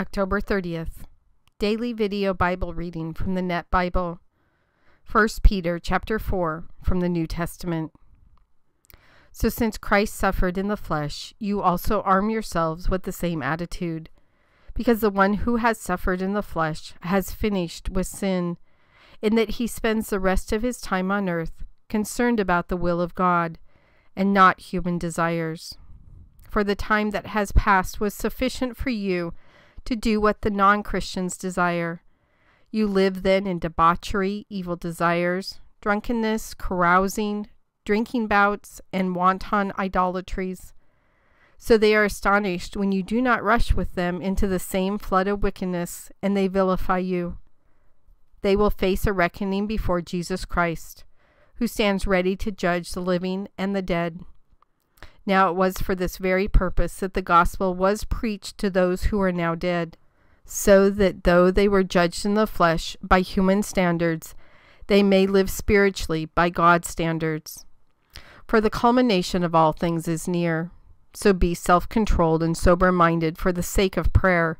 October 30th, Daily Video Bible Reading from the NET Bible, 1 Peter chapter 4 from the New Testament. So since Christ suffered in the flesh, you also arm yourselves with the same attitude, because the one who has suffered in the flesh has finished with sin, in that he spends the rest of his time on earth concerned about the will of God and not human desires. For the time that has passed was sufficient for you to do what the non-Christians desire. You live then in debauchery, evil desires, drunkenness, carousing, drinking bouts, and wanton idolatries. So they are astonished when you do not rush with them into the same flood of wickedness, and they vilify you. They will face a reckoning before Jesus Christ, who stands ready to judge the living and the dead. Now it was for this very purpose that the gospel was preached to those who are now dead, so that though they were judged in the flesh by human standards, they may live spiritually by God's standards. For the culmination of all things is near, so be self-controlled and sober-minded for the sake of prayer.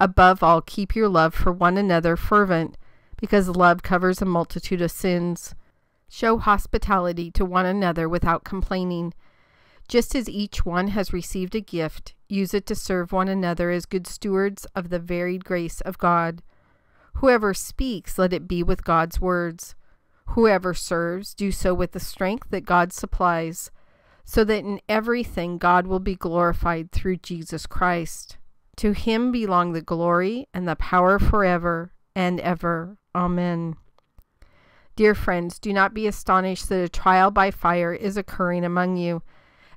Above all, keep your love for one another fervent, because love covers a multitude of sins. Show hospitality to one another without complaining. Just as each one has received a gift, use it to serve one another as good stewards of the varied grace of God. Whoever speaks, let it be with God's words. Whoever serves, do so with the strength that God supplies, so that in everything God will be glorified through Jesus Christ. To him belong the glory and the power forever and ever. Amen. Dear friends, do not be astonished that a trial by fire is occurring among you,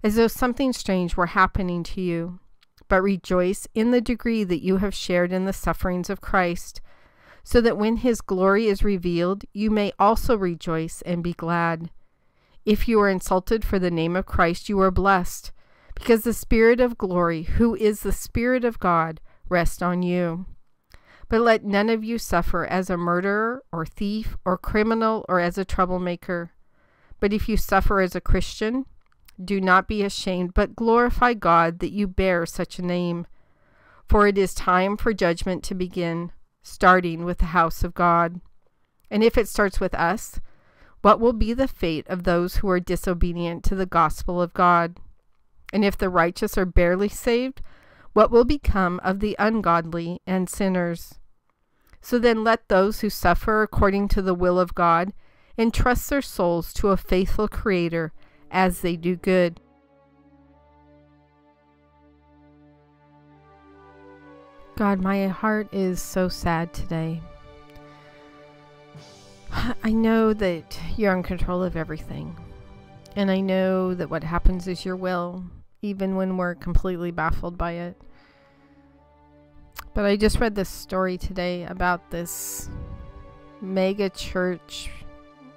as though something strange were happening to you. But rejoice in the degree that you have shared in the sufferings of Christ, so that when his glory is revealed, you may also rejoice and be glad. If you are insulted for the name of Christ, you are blessed, because the Spirit of glory, who is the Spirit of God, rests on you. But let none of you suffer as a murderer or thief or criminal or as a troublemaker. But if you suffer as a Christian, do not be ashamed, but glorify God that you bear such a name. For it is time for judgment to begin, starting with the house of God. And if it starts with us, what will be the fate of those who are disobedient to the gospel of God? And if the righteous are barely saved, what will become of the ungodly and sinners? So then let those who suffer according to the will of God entrust their souls to a faithful Creator as they do good. God, my heart is so sad today. I know that you're in control of everything, and I know that what happens is your will, even when we're completely baffled by it. But I just read this story today about this mega church,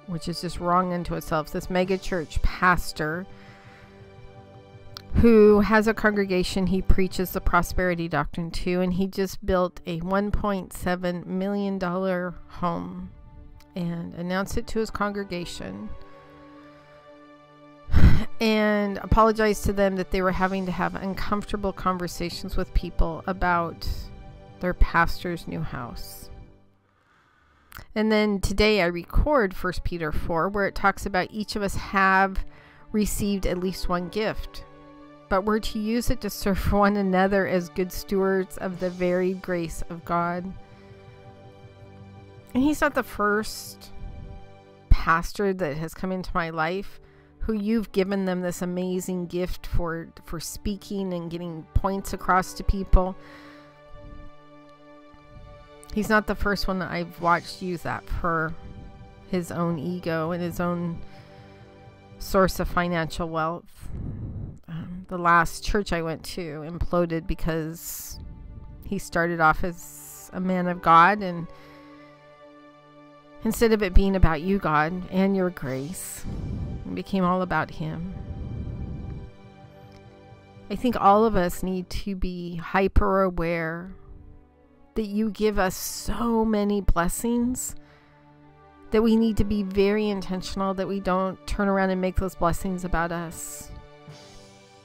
which is just wrong unto itself, this mega church pastor who has a congregation he preaches the prosperity doctrine to, and he just built a $1.7 million home and announced it to his congregation and apologized to them that they were having to have uncomfortable conversations with people about their pastor's new house. And then today I record 1 Peter 4, where it talks about each of us have received at least one gift, but we're to use it to serve one another as good stewards of the varied grace of God. And he's not the first pastor that has come into my life who you've given them this amazing gift for speaking and getting points across to people. He's not the first one that I've watched use that for his own ego and his own source of financial wealth. The last church I went to imploded because he started off as a man of God, and instead of it being about you, God, and your grace, it became all about him. I think all of us need to be hyper aware that you give us so many blessings that we need to be very intentional that we don't turn around and make those blessings about us.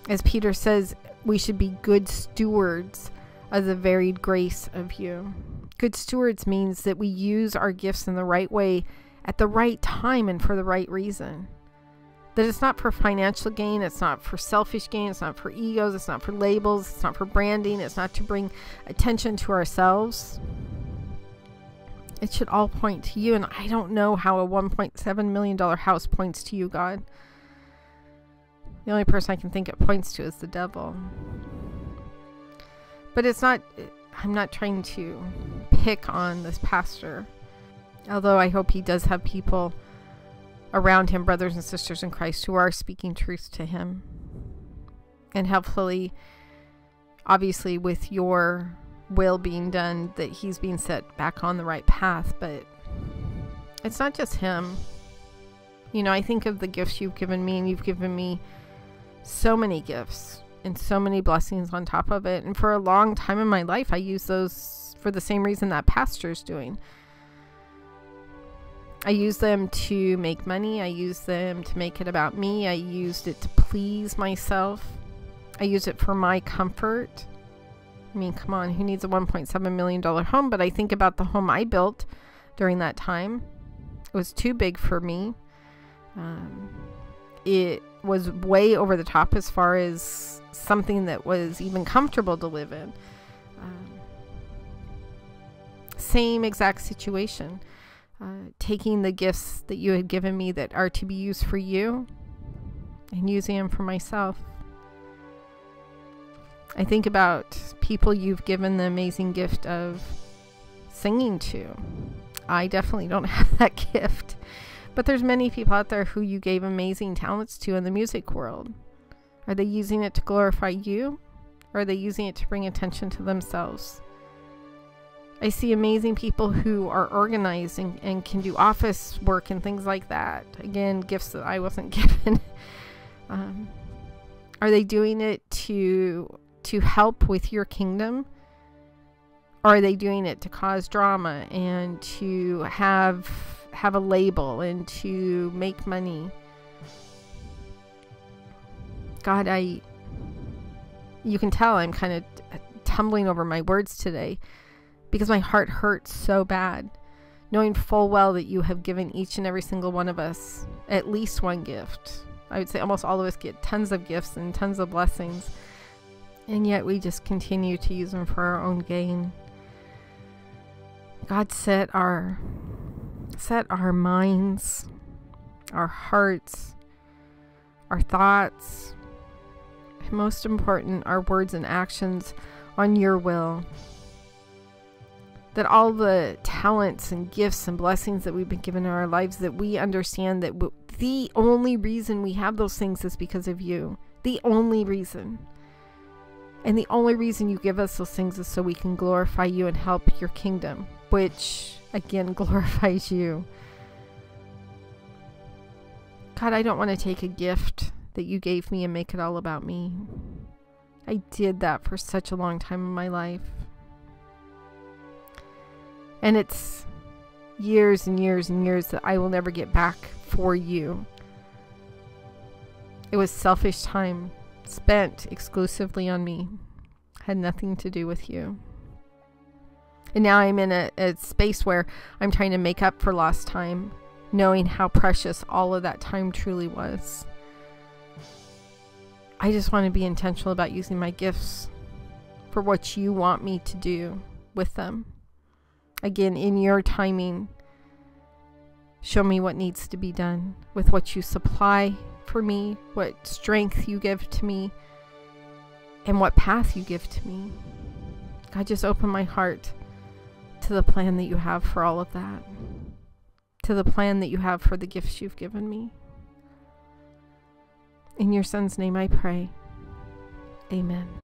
As Peter says, we should be good stewards of the varied grace of you. Good stewards means that we use our gifts in the right way, at the right time, and for the right reason. That it's not for financial gain, it's not for selfish gain, it's not for egos, it's not for labels, it's not for branding, it's not to bring attention to ourselves. It should all point to you, and I don't know how a $1.7 million house points to you, God. The only person I can think it points to is the devil. But it's not, I'm not trying to pick on this pastor, although I hope he does have people around him, brothers and sisters in Christ, who are speaking truth to him. And helpfully, obviously, with your will being done, that he's being set back on the right path. But it's not just him. You know, I think of the gifts you've given me, and you've given me so many gifts and so many blessings on top of it. And for a long time in my life, I used those for the same reason that pastor's doing. I used them to make money. I used them to make it about me. I used it to please myself. I used it for my comfort. I mean, come on, who needs a $1.7 million home? But I think about the home I built during that time. It was too big for me. It was way over the top as far as something that was even comfortable to live in. Same exact situation. Taking the gifts that you had given me that are to be used for you and using them for myself. I think about people you've given the amazing gift of singing to. I definitely don't have that gift. But there's many people out there who you gave amazing talents to in the music world. Are they using it to glorify you? Or are they using it to bring attention to themselves? I see amazing people who are organized and can do office work and things like that. Again, gifts that I wasn't given. Are they doing it to help with your kingdom? Or are they doing it to cause drama and to have a label and to make money? God, you can tell I'm kind of tumbling over my words today, because my heart hurts so bad, knowing full well that you have given each and every single one of us at least one gift. I would say almost all of us get tons of gifts and tons of blessings, and yet we just continue to use them for our own gain. God, set our minds, our hearts, our thoughts, and most important, our words and actions on your will. That all the talents and gifts and blessings that we've been given in our lives, that we understand that the only reason we have those things is because of you. The only reason. And the only reason you give us those things is so we can glorify you and help your kingdom, which again glorifies you. God, I don't want to take a gift that you gave me and make it all about me. I did that for such a long time in my life. And it's years and years and years that I will never get back for you. It was selfish time spent exclusively on me. Had nothing to do with you. And now I'm in a space where I'm trying to make up for lost time, knowing how precious all of that time truly was. I just want to be intentional about using my gifts for what you want me to do with them. Again, in your timing, show me what needs to be done with what you supply for me, what strength you give to me, and what path you give to me. God, just open my heart to the plan that you have for all of that, to the plan that you have for the gifts you've given me. In your Son's name I pray. Amen.